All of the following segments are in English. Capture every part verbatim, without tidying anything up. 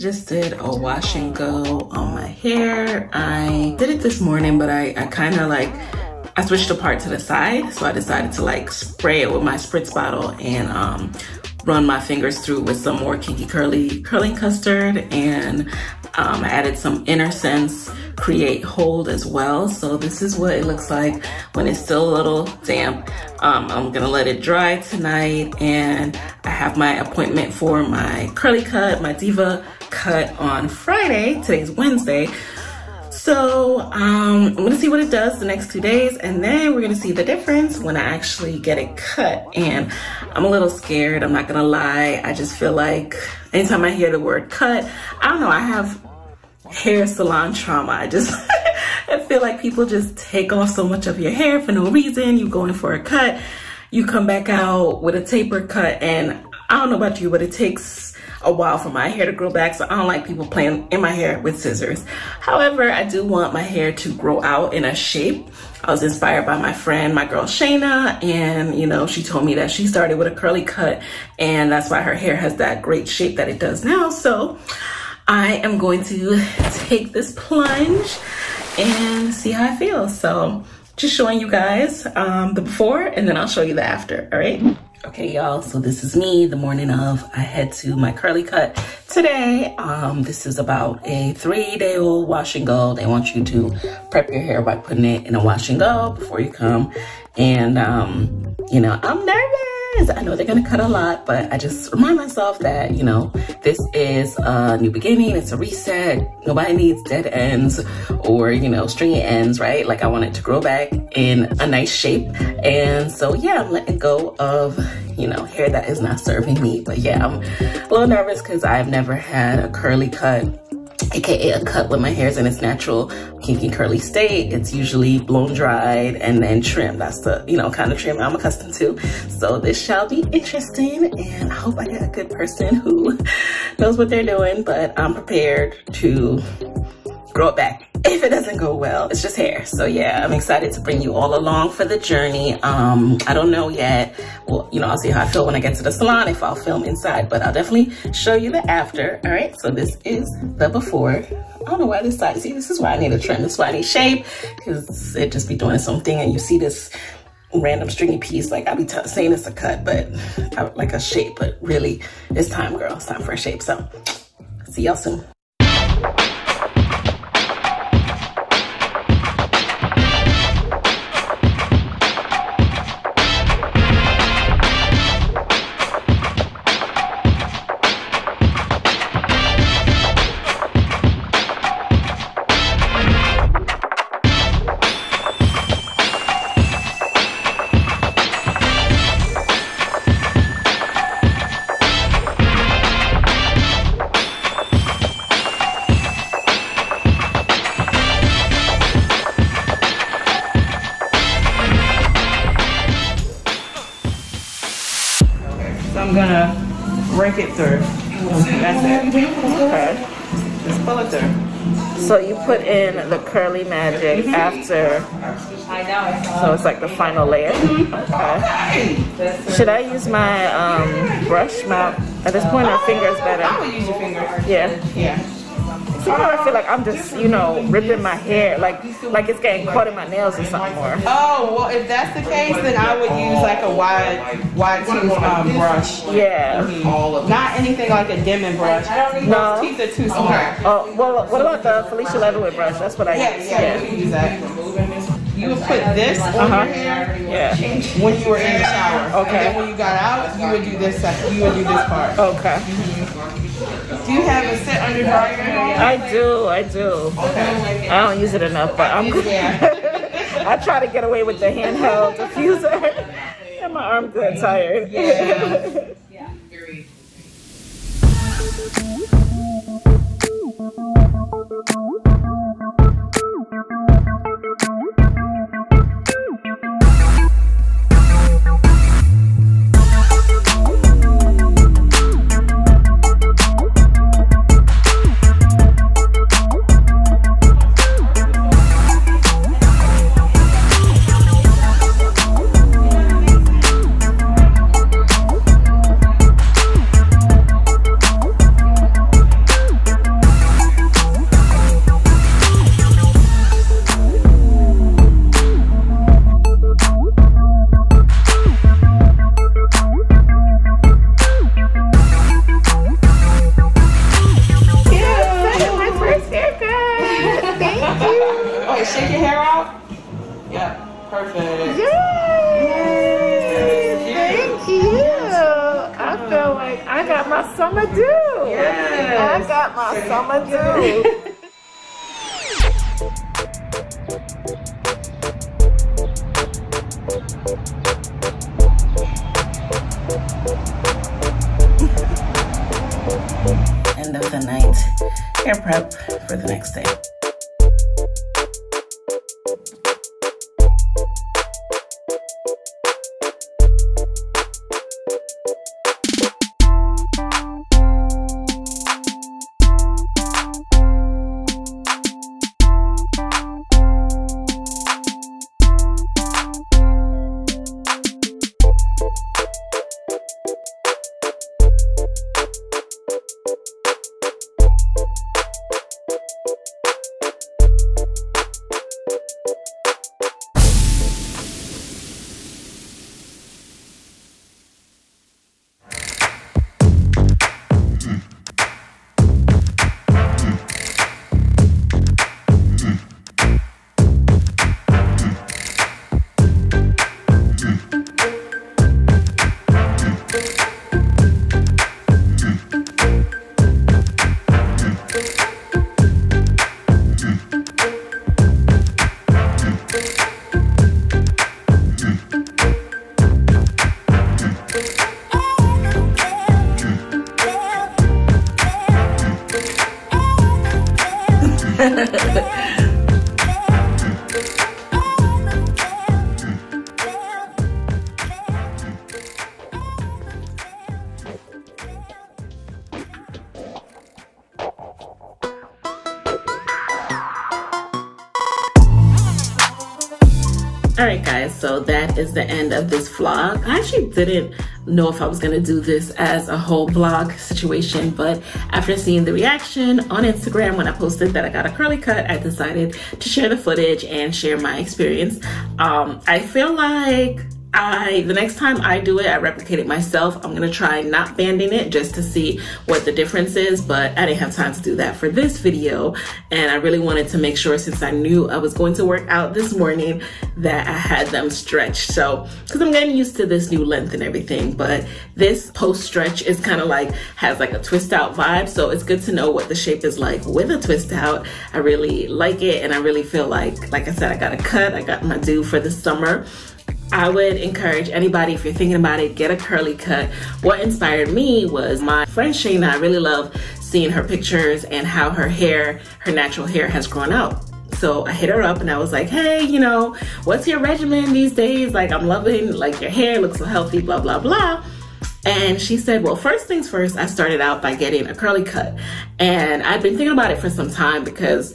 Just did a wash and go on my hair. I did it this morning, but I, I kind of like, I switched the part to the side. So I decided to like spray it with my spritz bottle and um, run my fingers through with some more Kinky Curly Curling Custard. And um, I added some Innersense Create Hold as well. So this is what it looks like when it's still a little damp. Um, I'm gonna let it dry tonight, and I have my appointment for my curly cut, my deva cut on Friday. Today's Wednesday. So um, I'm gonna see what it does the next two days, and then we're gonna see the difference when I actually get it cut. And I'm a little scared, I'm not gonna lie. I just feel like anytime I hear the word cut, I don't know, I have hair salon trauma. I just I feel like people just take off so much of your hair for no reason. You go in for a cut, you come back out with a taper cut, and I don't know about you, but it takes a while for my hair to grow back, so I don't like people playing in my hair with scissors. However, I do want my hair to grow out in a shape. I was inspired by my friend, my girl Shayna, and you know, she told me that she started with a curly cut, and that's why her hair has that great shape that it does now. So I am going to take this plunge and see how I feel. So just showing you guys um, the before, and then I'll show you the after, all right? Okay, y'all, so this is me the morning of. I head to my curly cut today. Um, this is about a three-day-old wash and go. They want you to prep your hair by putting it in a wash and go before you come. And, um, you know, I'm nervous. I know they're gonna cut a lot, but I just remind myself that, you know, this is a new beginning, it's a reset. Nobody needs dead ends or, you know, stringy ends, right? Like I want it to grow back in a nice shape. And so, yeah, I'm letting go of, you know, hair that is not serving me. But yeah, I'm a little nervous because I've never had a curly cut, aka a cut when my hair's in its natural kinky curly state. It's usually blown dried and then trimmed. That's the, you know, kind of trim I'm accustomed to. So this shall be interesting, and I hope I get a good person who knows what they're doing, but I'm prepared to grow it back if it doesn't go well. It's just hair. So yeah, I'm excited to bring you all along for the journey. Um, I don't know yet. Well, you know, I'll see how I feel when I get to the salon, if I'll film inside, but I'll definitely show you the after. All right, so this is the before. I don't know why this side, see, this is why I need a trim. This is why I need shape, because it just be doing something, and you see this random stringy piece. Like I'll be t saying it's a cut, but I, like a shape, but really it's time, girl. It's time for a shape. So see y'all soon. I'm gonna break it through. That's it. Okay. Just pull it through. So you put in the Curly Magic after. So it's like the final layer. Okay. Should I use my um, brush? My at this point, my finger's better. I would use your fingers. Yeah. Yeah. See how I feel like I'm just, you know, ripping my hair, like like it's getting caught in my nails or something more. Oh, well, if that's the case, then I would use like a wide, wide tooth um, brush. Yeah. Mm-hmm. Not anything like a dimming brush. No. Teeth are too small. Oh, well, what about the Felicia Leatherwood brush? That's what I use. Yeah, yeah, you use that. You would put this on uh-huh. your hair yeah. when you were in the shower. Okay. And then when you got out, you would do this side. You would do this part. Okay. Mm-hmm. Do you have a set under dryer? I do, I do. Okay. I don't use it enough, but I'm good. Yeah. I try to get away with the handheld diffuser. And my arm's good tired. Yeah. Yeah. Very shake your hair out? Yep, perfect. Yay! Yay. Thank you. Yes. I oh. feel like I got my summer due. Yes. I got my Say summer due. End of the night, hair prep for the next day. Alright guys, so that is the end of this vlog. I actually didn't know if I was gonna do this as a whole vlog situation, but after seeing the reaction on Instagram when I posted that I got a curly cut, I decided to share the footage and share my experience. Um, I feel like I, the next time I do it, I replicate it myself. I'm gonna try not banding it just to see what the difference is, but I didn't have time to do that for this video. And I really wanted to make sure, since I knew I was going to work out this morning, that I had them stretched. So, cause I'm getting used to this new length and everything, but this post stretch is kind of like, has like a twist out vibe. So it's good to know what the shape is like with a twist out. I really like it. And I really feel like, like I said, I got a cut, I got my due for the summer. I would encourage anybody, if you're thinking about it, get a curly cut. What inspired me was my friend Shayna. I really love seeing her pictures and how her hair, her natural hair, has grown out. So I hit her up and I was like, hey, you know, what's your regimen these days? Like, I'm loving, like, your hair looks so healthy, blah, blah, blah. And she said, well, first things first, I started out by getting a curly cut. And I've been thinking about it for some time because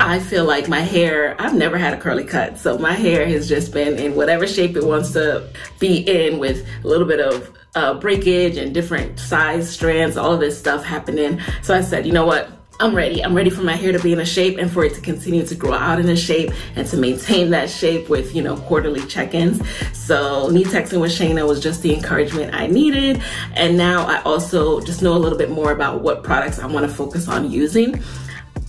I feel like my hair, I've never had a curly cut. So my hair has just been in whatever shape it wants to be in, with a little bit of uh, breakage and different size strands, all of this stuff happening. So I said, you know what? I'm ready. I'm ready for my hair to be in a shape and for it to continue to grow out in a shape and to maintain that shape with, you know, quarterly check-ins. So me texting with Shayna was just the encouragement I needed. And now I also just know a little bit more about what products I want to focus on using.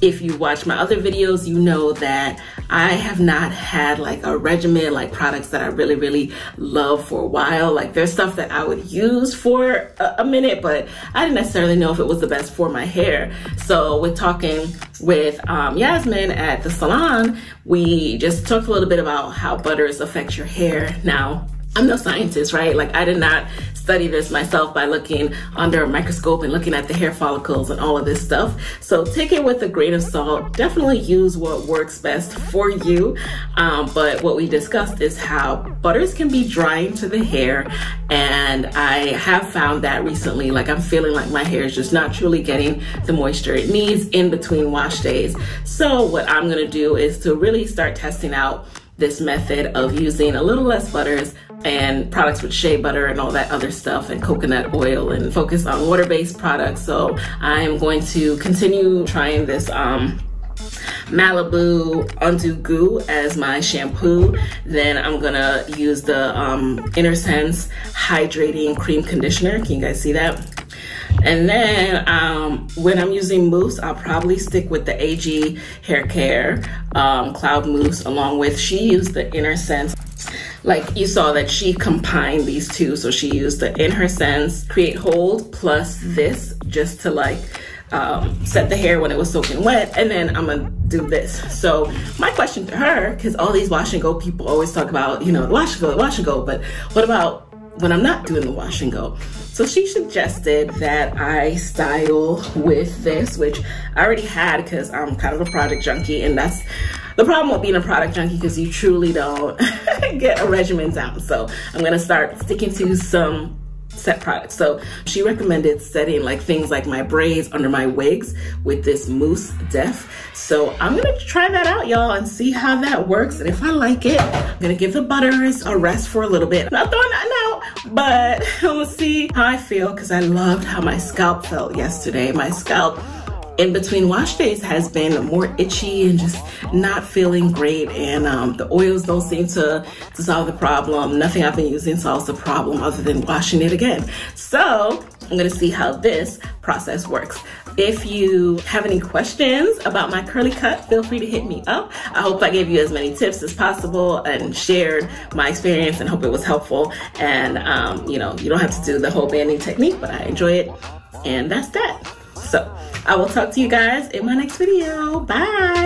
If you watch my other videos, you know that I have not had like a regimen, like products that I really, really love for a while. Like, there's stuff that I would use for a, a minute, but I didn't necessarily know if it was the best for my hair. So with talking with um, Yasmin at the salon, we just talked a little bit about how butters affect your hair. Now, I'm no scientist, right? Like, I did not study this myself by looking under a microscope and looking at the hair follicles and all of this stuff. So take it with a grain of salt. Definitely use what works best for you. Um, but what we discussed is how butters can be drying to the hair. And I have found that recently, like, I'm feeling like my hair is just not truly getting the moisture it needs in between wash days. So what I'm gonna do is to really start testing out this method of using a little less butters and products with shea butter and all that other stuff and coconut oil, and focus on water-based products. So I'm going to continue trying this um, Malibu Undo Goo as my shampoo. Then I'm gonna use the um, Innersense Hydrating Cream Conditioner. Can you guys see that? And then um, when I'm using mousse, I'll probably stick with the A G Hair Care um, Cloud Mousse, along with, she used the Innersense. Like you saw that she combined these two. So she used the Innersense Create Hold plus this just to like um, set the hair when it was soaking wet. And then I'm gonna do this. So my question to her, cause all these wash and go people always talk about, you know, the wash and go, the wash and go, but what about when I'm not doing the wash and go? So she suggested that I style with this, which I already had because I'm kind of a product junkie, and that's the problem with being a product junkie, because you truly don't get a regimen down. So I'm going to start sticking to some set products. So she recommended setting like things like my braids under my wigs with this Mousse Def. So I'm going to try that out, y'all, and see how that works. And if I like it, I'm going to give the butters a rest for a little bit. Not throwing that out, but we'll see how I feel, because I loved how my scalp felt yesterday. My scalp in between wash days has been more itchy and just not feeling great, and um, the oils don't seem to, to solve the problem. Nothing I've been using solves the problem other than washing it again. So I'm gonna see how this process works. If you have any questions about my curly cut, feel free to hit me up. I hope I gave you as many tips as possible and shared my experience, and hope it was helpful. And um, you know, you don't have to do the whole banding technique, but I enjoy it. And that's that. So I will talk to you guys in my next video. Bye.